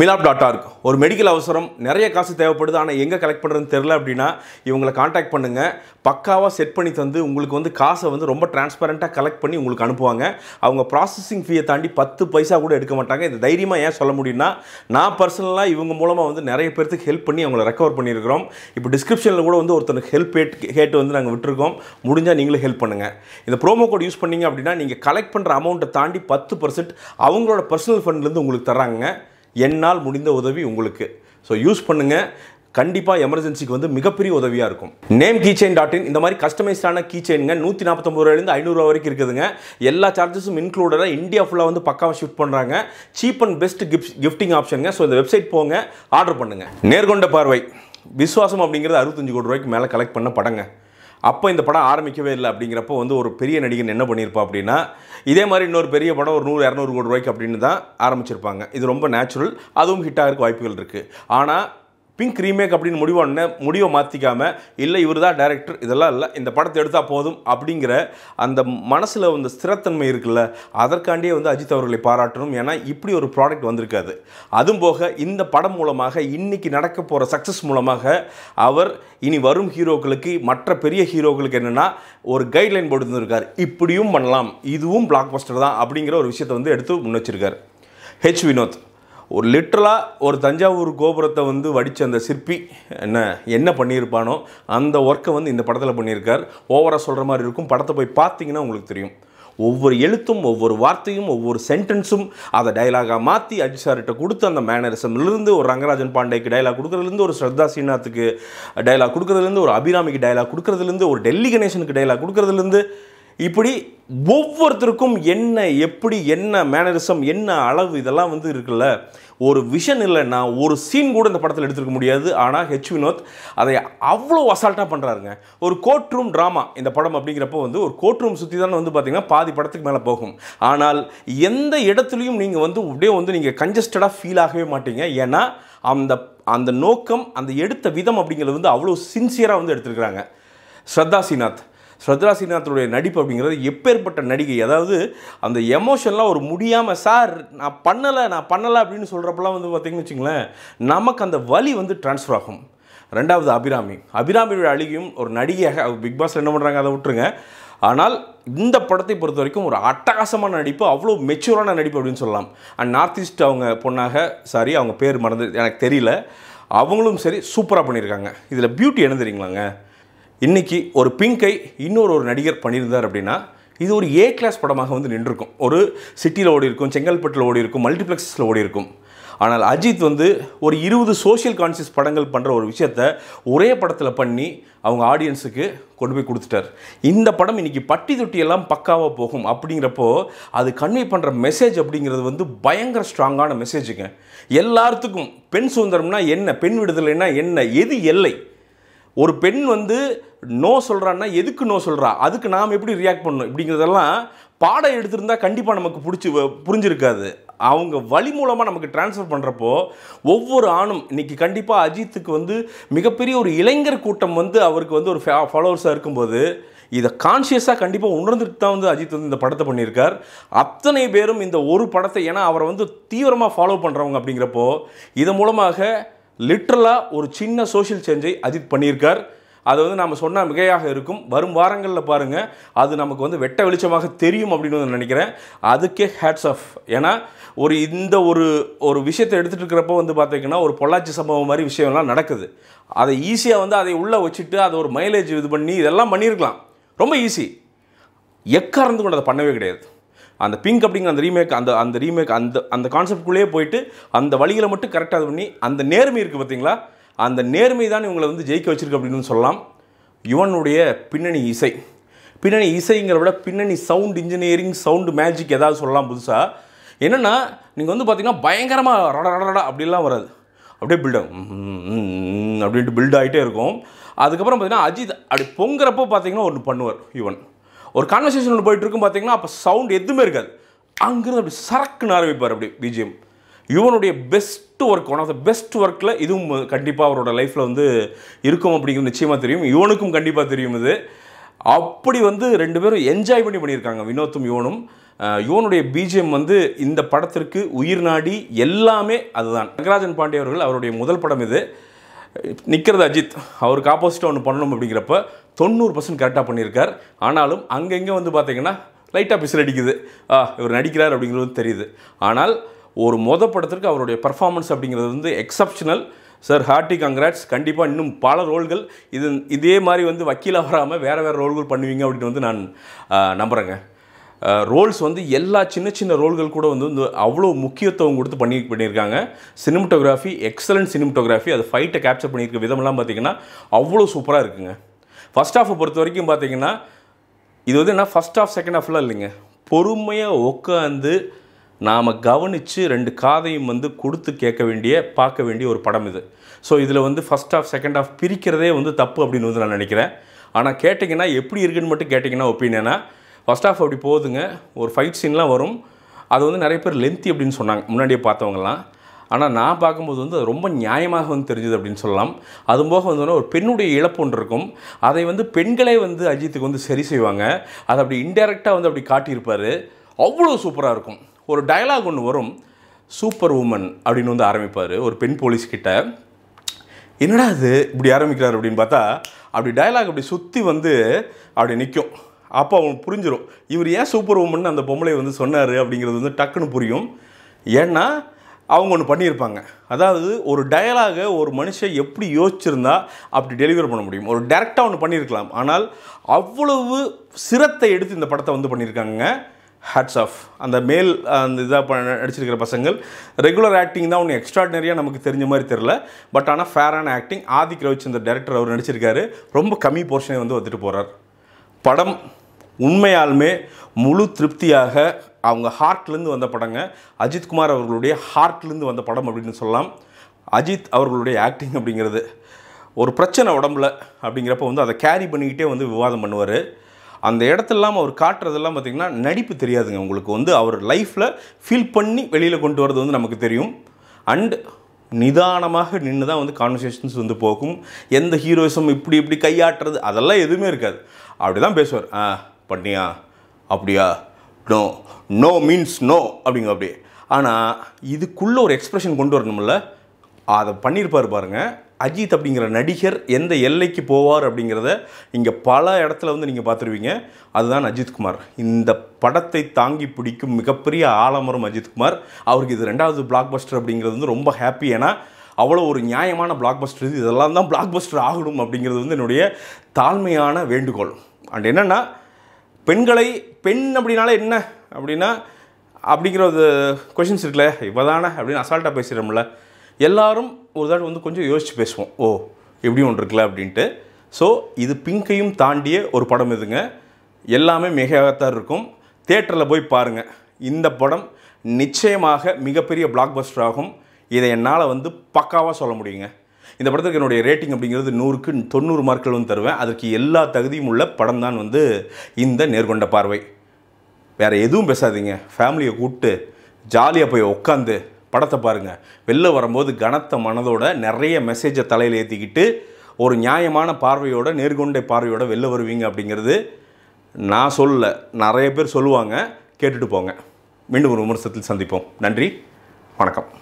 Milap tata இருக்கு ஒரு medical அவசரம் நிறைய காசு தேவைப்படுது ஆனா எங்க கலெக்ட் பண்றதுன்னு தெரியல அப்படினா இவங்களை कांटेक्ट பண்ணுங்க பக்காவா செட் பண்ணி தந்து உங்களுக்கு வந்து காசை வந்து ரொம்ப ட்ரான்ஸ்பரண்டா கலெக்ட் பண்ணி உங்களுக்கு அனுப்புவாங்க அவங்க processing fee தாண்டி 10 பைசா கூட எடுக்க மாட்டாங்க இது தைரியமா ஏன் சொல்ல முடியும்னா நான் पर्सनலா இவங்க மூலமா வந்து நிறைய பேருக்கு ஹெல்ப் பண்ணி அவங்களை ரெக்கவர் பண்ணி இருக்கோம் இப்போ டிஸ்கிரிப்ஷன்ல கூட வந்து ஒருத்தனுக்கு ஹெல்ப் கேட் வந்து நாங்க விட்டுறோம் முடிஞ்சா நீங்களே ஹெல்ப் பண்ணுங்க இந்த ப்ரோமோ கோட் யூஸ் பண்ணீங்க அப்படினா நீங்க கலெக்ட் பண்ற அமௌண்ட தாண்டி 10% அவங்களோட पर्सनल ஃபண்ட்ல இருந்து உங்களுக்கு தராங்க என்னால் முடிந்த உதவி உங்களுக்கு சோ யூஸ் பண்ணுங்க கண்டிப்பா எமர்ஜென்சிக்கு வந்து மிகப்பெரிய உதவியா இருக்கும் namekeychain.in இந்த மாதிரி கஸ்டமைஸ்ட் ஆன கீச்செயின்ங்க 149 ரூபாயில இருந்து 500 ரூபாய் வரைக்கும் இருக்குதுங்க எல்லா சார்ஜஸும் இன்க்ளூடடா இந்தியா ஃபுல்லா வந்து பக்காவா ஷிஃப்ட் பண்றாங்க cheap and best gifting ஆப்ஷன்ங்க சோ இந்த வெப்சைட் போங்க ஆர்டர் பண்ணுங்க நேர்கொண்ட பார்வை விசுவாசம் அப்படிங்கறது 65 கோடி ரூபாய்க்கு மேல கலெக்ட் பண்ண படங்க அப்ப இந்த படம் ஆரம்பிக்கவே இல்ல அப்படிங்கறப்ப வந்து ஒரு பெரிய நடிகன் என்ன பண்ணிருப்பா அப்படினா இதே மாதிரி இன்னொரு பெரிய படம் ஒரு 100 200 கோடி ரூபாய்க்கு அப்படினு தான் ஆரம்பிச்சிருப்பாங்க இது ரொம்ப நேச்சுரல் அதுவும் ஹிட் ஆகிறதுக்கு வாய்ப்புகள் இருக்கு ஆனா பிங்க் ரீமேக் அப்படினு முடிவ மாத்திக்காம இல்ல இவர்தான் டைரக்டர் இதெல்லாம் இல்ல இந்த படத்தை எடுத்தா போதும் அப்படிங்கற அந்த மனசுல வந்து ஸ்திரத்தன்மை இருக்குல்ல அதற்காண்டியே வந்து அஜித் அவர்களை பாராட்டணும் ஏனா இப்படி ஒரு ப்ராடக்ட் வந்திருக்காது அதுவும் போக இந்த படம் மூலமாக இன்னைக்கு நடக்க போற சக்சஸ் மூலமாக அவர் இனி வரும் ஹீரோக்களுக்கு மற்ற பெரிய ஹீரோக்களுக்கு என்னன்னா ஒரு கைட்லைன் போட்டு வந்திருக்கார் இப்படியும் பண்ணலாம் இதுவும் பிளாக்பஸ்டர் தான் அப்படிங்கற ஒரு விஷயத்தை வந்து எடுத்து முன்னிச்சிருக்கார் H. Vinoth ஒரு லிட்டரலா ஒரு தஞ்சாவூர் கோபுரத்தை வந்து வடிச்ச அந்த சிற்பி என்ன பண்ணியிருப்பானோ அந்த வர்க்க வந்து இந்த படத்துல பண்ணியிருக்கார் ஓவரா சொல்ற மாதிரி இருக்கும் படத்தை போய் பாத்தீங்கன்னா உங்களுக்கு தெரியும் ஒவ்வொரு எழுத்தும் ஒவ்வொரு வார்த்தையும் ஒவ்வொரு சென்டென்ஸும் அத டயலாகா மாத்தி அஜித் சார் கிட்ட கொடுத்து அந்த மேனரிசம்ல இருந்து ஒரு ரங்கராஜன் பாண்டேக்கு டயலாக் கொடுக்கிறதுல இருந்து ஒரு ஸ்ரத்தா சீனாத்துக்கு டயலாக் கொடுக்கிறதுல இருந்து ஒரு அபிராமிக்கு டயலாக் கொடுக்கிறதுல இருந்து ஒரு டெல்லி கணேசனுக்கு டயலாக் கொடுக்கிறதுல இருந்து இப்படி ஒவ்வொருத்தருக்கும் என்ன எப்படி என்ன மேனரிசம் என்ன அளவு இதெல்லாம் வந்து இருக்குல்ல ஒரு விஷன் இல்லனா ஒரு சீன் கூட இந்த படத்துல எடுத்துக்க முடியாது ஆனா H. Vinoth அதை அவ்ளோ அசால்ட்டா பண்றாருங்க ஒரு கோர்ட் ரூம் டிராமா இந்த படம் அப்படிங்கறப்ப வந்து ஒரு கோர்ட் ரூம் சுத்தி தான் வந்து பாத்தீங்கன்னா பாதி படத்துக்கு மேல போகும் ஆனால் எந்த இடத்துலயும் நீங்க வந்து அப்படியே வந்து நீங்க கன்ஜஸ்டடா ஃபீல் ஆகவே மாட்டீங்க ஏனா அந்த நோக்கம் அந்த எடுத்த விதம் அப்படிங்கிறது வந்து அவ்ளோ சின்சியரா வந்து எடுத்துக்கறாங்க ஸ்ரத்தா சீனாத் சத்ராசிநாதனுடைய நடிப்பு அப்படிங்கிறது எப்பேற்பட்ட நடிகை அதாவது அந்த எமோஷனலா ஒரு முடியாம சார் நான் பண்ணல அப்படினு சொல்றப்பலாம் வந்து பாத்தீங்கன்னு வெச்சீங்களே நமக்கு அந்த வலி வந்து ட்ரான்ஸ்ஃபர் ஆகும் இரண்டாவது அபிராமியுடைய அழகியும் ஒரு நடிகையாக பிக் பாஸ்ல என்ன பண்றாங்க அதை விட்டுருங்க ஆனால் இந்த படத்தை பொறுத்த வரைக்கும் ஒரு அட்டகாசமான நடிப்பு அவ்வளவு மெச்சூரான நடிப்பு அப்படினு சொல்லலாம் and நார்த் ஈஸ்ட் அவங்க பொண்ணாக சாரி அவங்க பேர் மறந்து எனக்கு தெரியல அவங்களும் சரி சூப்பரா பண்ணிருக்காங்க இதுல பியூட்டி என்ன தெரியுங்களாங்க இன்னைக்கு ஒரு பிங்கை இன்னொரு நடிகர் பண்ணியிருந்தார் அப்படினா இது ஒரு ஏ கிளாஸ் படமாக வந்து நின்றிருக்கும் ஒரு சிட்டில ஓடி இருக்கும் செங்கல்பட்டுல ஓடி இருக்கும் மல்டிபிளெக்ஸ்ல ஓடி இருக்கும் ஆனால் அஜித் வந்து ஒரு 20 சோஷியல் கான்ஷியஸ் படங்கள் பண்ற ஒரு விஷயத்தை ஒரே படத்துல பண்ணி அவங்க ஆடியன்ஸ்க்கு கொண்டு போய் கொடுத்துட்டார் இந்த படம் இன்னைக்கு பட்டி தொட்டி எல்லாம் பக்காவா போகும் அப்படிங்கறப்போ அது கன்வே பண்ற மெசேஜ் அப்படிங்கிறது வந்து பயங்கர ஸ்ட்ராங்கான மெசேஜ்ங்க எல்லாருக்கும் பெண் சுதந்திரம்னா என்ன பெண் விடுதலைனா என்ன எது எல்லை ஒரு பெண் வந்து நோ சொல்றான்னா எதுக்கு நோ சொல்றா அதுக்கு நாம எப்படி ரியாக்ட் பண்ணனும் இப்படிங்கறதெல்லாம் பாடம் எடுத்துிருந்தா கண்டிப்பா நமக்கு புரிஞ்சிருக்காது அவங்க வலி மூலமா நமக்கு ட்ரான்ஸ்ஃபர் பண்றப்போ ஒவ்வொரு ஆணும் இன்னைக்கு கண்டிப்பா அஜித்துக்கு வந்து மிகப்பெரிய ஒரு இளைஞர் கூட்டம் வந்து அவருக்கு வந்து ஒரு ஃபாலோவர்ஸா இருக்கும்போது இத கான்ஷியஸா கண்டிப்பா உணர்ந்துட்டு தான் வந்து அஜித் வந்து இந்த படத்தை பண்ணிருக்கார் அத்தனை பேரும் இந்த ஒரு படத்தை ஏனா அவரை வந்து தீவிரமா ஃபாலோ பண்றவங்க அப்படிங்கறப்போ இது மூலமாக லிட்டரலா ஒரு சின்ன சோஷியல் சேஞ்சை அஜித் பண்ணியிருக்கார் அது வந்து நாம சொன்னா மிகையாக இருக்கும் வரும் வாரங்கள்ல பாருங்க அது நமக்கு வந்து வெட்ட வெளிச்சமாக தெரியும் அப்படினு நான் நினைக்கிறேன் அதுக்கே ஹேட்ஸ் ஆஃப் ஏனா ஒரு இந்த ஒரு விஷயத்தை எடுத்துட்டு இருக்கறப்ப வந்து பாத்தீங்கன்னா ஒரு பொள்ளாச்சி சம்பவம் மாதிரி விஷயம்லாம் நடக்குது அதை ஈஸியா வந்து அதை உள்ள வச்சிட்டு அது ஒரு மைலேஜ் இது பண்ணி இதெல்லாம் பண்ணிரலாம் ரொம்ப ஈஸி எக்காரந்து கொண்டு அதை பண்ணவே கிடையாது அந்த பிங்க் அப்படிங்க அந்த ரீமேக் அந்த ரீமேக் அந்த கான்செப்ட் குள்ளே போய்ட்டு அந்த வழிகளை மட்டும் கரெக்ட்டா அது பண்ணி அந்த நேர்மை இருக்கு பாத்தீங்களா அந்த நேர்மை தான் இவங்களை வந்து ஜெயிக்க வச்சிருக்கு அப்படினு சொல்லலாம் யுவனுடைய பின்னணி இசைங்கற விட பின்னணி சவுண்ட் இன்ஜினியரிங் சவுண்ட் மேஜிக் ஏதாவது சொல்லலாம் புதுசா என்னன்னா நீங்க வந்து பாத்தீங்கன்னா பயங்கரமா ரடடடட அப்படி எல்லாம் வராது அப்படியே பில்ட் அப்படிட்டு பில்ட் ஆயிட்டே இருக்கும் அதுக்கு அப்புறம் பாத்தீங்கன்னா அஜித் அப்படி பொங்கறப்ப பாத்தீங்கன்னா ஒன்னு பண்ணுவார் யுவன் ஒரு கான்வர்சேஷன் போயிட்டு இருக்கும் பாத்தீங்கன்னா அப்ப சவுண்ட் எதுமே இருக்காது அங்க அப்படி சரக்குன்னு ஆரம்பிப்பார் அப்படி பிஜிஎம் யுவனுடைய best work one of the best வர்க்ல இதுவும் கண்டிப்பா அவரோட லைஃப்ல வந்து இருக்கும் அப்படிங்கிறது நிச்சயமா தெரியும் யுவனுக்கும் கண்டிப்பா தெரியும் இது அப்படி வந்து ரெண்டு பேரும் என்ஜாய் பண்ணியிருக்காங்க வினோத்தும் யுவனும் இவனுடைய BGM வந்து இந்த படத்திற்கு உயிர்நாடி எல்லாமே அதுதான். நகராஜன் பாண்டிய அவர்கள் அவருடைய முதல் படம் இது. நிக்கிறது அஜித். அவருக்கு ஆப்போசிட்டா ஒன்னு பண்ணணும் அப்படிங்கறப்ப 90% கரெக்ட்டா பண்ணியிருக்கார். ஆனாலும் அங்கங்க வந்து பாத்தீங்கன்னா லைட்டா பிசில் அடிக்குது. இவர் நடிக்கிறார் அப்படிங்கிறது தெரியுது. ஆனால் ஒரு மொத படத்திற்கு அவருடைய performance அப்படிங்கிறது வந்து எக்ஸெப்ஷனல். Sir, hearty congrats. கண்டிப்பா இன்னும் பல ரோல்கள் இதே மாதிரி வந்து வக்கீலா வராம வேற ரோல்கள் பண்ணுவீங்க அப்படினு வந்து நான் நம்பறேங்க. ரோல்ஸ் வந்து எல்லா சின்ன ரோல்கள் கூட வந்து அவ்ளோ முக்கியத்துவம் கொடுத்து பண்ணியிருக்காங்க. சினிமாட்டோகிராஃபி எக்ஸலென்ட் சினிமாட்டோகிராஃபி அது ஃபைட்டை கேப்சர் பண்ணியிருக்க விதமெல்லாம் பாத்தீங்கன்னா அவ்ளோ சூப்பரா இருக்குங்க. ஃபர்ஸ்ட் ஹாஃப் பொறுத்த வரைக்கும் பாத்தீங்கன்னா இது வந்து என்ன ஃபர்ஸ்ட் ஹாஃப் செகண்ட் ஹாஃப்லாம் இல்லைங்க. பொறுமையா உட்கார்ந்து நாம கவனிச்சு ரெண்டு காதையும் வந்து கொடுத்து கேட்க வேண்டிய பார்க்க வேண்டிய ஒரு படம் இது. சோ இதுல வந்து ஃபர்ஸ்ட் ஹாஃப் செகண்ட் ஹாஃப் பிரிக்கிறதே வந்து தப்பு அப்படினு வந்து நான் நினைக்கிறேன். ஆனா கேட்டிங்கனா எப்படி இருக்குன்னு மட்டும் கேட்டிங்கனா ஒபினியனா ஃபர்ஸ்ட் ஹாஃப் அப்படி போகுதுங்க. ஒரு ஃபைட் சீன்லாம் வரும். அது வந்து நிறைய பேர் லெந்தி அப்படினு சொன்னாங்க முன்னாடியே பார்த்தவங்கலாம். ஆனா நான் பாக்கும்போது வந்து அது ரொம்ப நியாயமாக வந்து தெரிஞ்சது அப்படினு சொல்லலாம். அதுபோக வந்து ஒரு பெண்ணுடைய இழப்பு ஒன்று இருக்கும். அதை வந்து பெண்களே வந்து அஜித்துக்கு வந்து சரி செய்வாங்க. அது அப்படி இன்டைரக்ட்டா வந்து அப்படி காட்டி இருப்பாரு. அவ்வளவு சூப்பரா இருக்கும். ஒரு டயலாக் ஒன்று வரும். சூப்பர் வுமன் அப்படினு வந்து ஆரம்பிப்பார் ஒரு பெண் போலீஸ் கிட்ட. என்னடா அது இப்படி ஆரம்பிக்கிறார் அப்படினு பார்த்தா அப்படி டயலாக் அப்படி சுத்தி வந்து அப்படி நிக்கும். அப்ப அவன் புரிஞ்சிரும் இவர் ஏன் சூப்பர் வுமன் அந்த பொம்பளை வந்து சொன்னாரு அப்படிங்கிறது வந்து டக்குன்னு புரியும். ஏன்னா அவங்க ஒன்று பண்ணியிருப்பாங்க. அதாவது ஒரு டயலாகை ஒரு மனுஷன் எப்படி யோசிச்சிருந்தா அப்படி டெலிவர் பண்ண முடியும். ஒரு டைரக்டாக ஒன்று பண்ணியிருக்கலாம். ஆனால் அவ்வளவு சிரத்தை எடுத்து இந்த படத்தை வந்து பண்ணியிருக்காங்க. ஹேட்ஸ் ஆஃப் அந்த மேல் அந்த இதாக நடிச்சிருக்கிற பசங்கள். ரெகுலர் ஆக்டிங் தான் ஒன்று எக்ஸ்ட்ராடினரியாக நமக்கு தெரிஞ்ச மாதிரி தெரில. பட் ஆனால் ஃபேரான ஆக்டிங் ஆதிக் ரவிச் இந்த டைரக்டர் அவர் நடிச்சிருக்காரு. ரொம்ப கம்மி போர்ஷனை வந்து வந்துட்டு போகிறார். படம் உண்மையாலுமே முழு திருப்தியாக அவங்க ஹார்ட்லேருந்து வந்த படங்க. அஜித்குமார் அவர்களுடைய ஹார்ட்லேருந்து வந்த படம் அப்படின்னு சொல்லலாம். அஜித் அவர்களுடைய ஆக்டிங் அப்படிங்கிறது ஒரு பிரச்சனை உடம்புல அப்படிங்கிறப்ப வந்து அதை கேரி பண்ணிக்கிட்டே வந்து விவாதம் பண்ணுவார். அந்த இடத்துலலாம் அவர் காட்டுறதெல்லாம் பார்த்திங்கன்னா நடிப்பு தெரியாதுங்க. உங்களுக்கு வந்து அவர் லைஃப்பில் ஃபீல் பண்ணி வெளியில் கொண்டு வரது வந்து நமக்கு தெரியும். அண்ட் நிதானமாக நின்று தான் வந்து கான்வர்சேஷன்ஸ் வந்து போகும். எந்த ஹீரோயிசம் இப்படி கையாட்டுறது அதெல்லாம் எதுவுமே இருக்காது. அப்படி தான் பேசுவார். பண்ணியா அப்படியா நோ நோ மீன்ஸ் நோ அப்படிங்க அப்படி. ஆனால் இதுக்குள்ளே ஒரு எக்ஸ்ப்ரெஷன் கொண்டு வரணும்ல அதை பண்ணியிருப்பார் பாருங்கள். அஜித் அப்படிங்கிற நடிகர் எந்த எல்லைக்கு போவார் அப்படிங்கிறத இங்கே பல இடத்துல வந்து நீங்கள் பார்த்துருவீங்க. அதுதான் அஜித்குமார். இந்த படத்தை தாங்கி பிடிக்கும் மிகப்பெரிய ஆலமரம் அஜித்குமார். அவருக்கு இது ரெண்டாவது பிளாக் பஸ்டர் அப்படிங்கிறது வந்து ரொம்ப ஹாப்பி. ஏன்னா அவ்வளோ ஒரு நியாயமான பிளாக் பஸ்டர் இது. இதெல்லாம் தான் பிளாக் பஸ்டர் ஆகணும் அப்படிங்கிறது வந்து என்னுடைய தாழ்மையான வேண்டுகோள். அண்ட் என்னென்னா பெண் அப்படின்னால என்ன அப்படின்னா அப்படிங்கிற கொஷின்ஸ் இருக்குல்ல. இப்போ தானே அப்படின்னு அசால்ட்டாக பேசுகிறோம்ல. எல்லாரும் ஒரு தாட்டி வந்து கொஞ்சம் யோசிச்சு பேசுவோம். ஓ எப்படியும் ஒன்று இருக்குல்ல அப்படின்ட்டு. ஸோ இது பிங்கையும் தாண்டிய ஒரு படம் இதுங்க. எல்லாமே மிகத்தான் இருக்கும். தியேட்டரில் போய் பாருங்கள். இந்த படம் நிச்சயமாக மிகப்பெரிய பிளாக் பஸ்டர் ஆகும். இதை என்னால் வந்து பக்காவாக சொல்ல முடியுங்க. இந்த படத்துக்கு என்னுடைய ரேட்டிங் அப்படிங்கிறது 100க்கு 90 மார்க்குகள் வந்து தருவேன். அதற்கு எல்லா தகுதியும் உள்ள படம் தான் வந்து இந்த நேர்கொண்ட பார்வை. வேறு எதுவும் பேசாதீங்க. ஃபேமிலியை கூப்பிட்டு ஜாலியாக போய் உட்காந்து படத்தை பாருங்கள். வெளில வரும்போது கனத்த மனதோட நிறைய மெசேஜை தலையில் ஏற்றிக்கிட்டு ஒரு நியாயமான பார்வையோட நேர்கொண்ட பார்வையோட வெளில வருவீங்க அப்படிங்கிறது நான் சொல்லலை, நிறைய பேர் சொல்லுவாங்க. கேட்டுட்டு போங்க. மீண்டும் ஒரு விமர்சனத்தில் சந்திப்போம். நன்றி, வணக்கம்.